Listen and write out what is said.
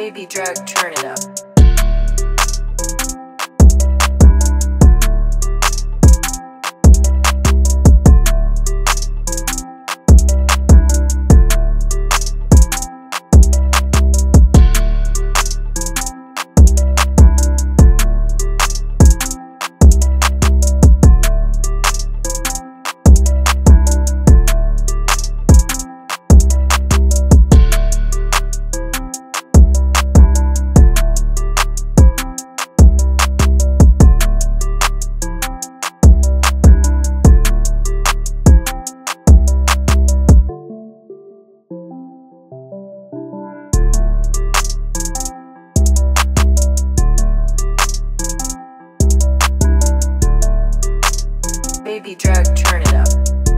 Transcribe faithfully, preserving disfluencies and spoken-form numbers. Babydrugg, turn it up. Babydrugg, turn it up.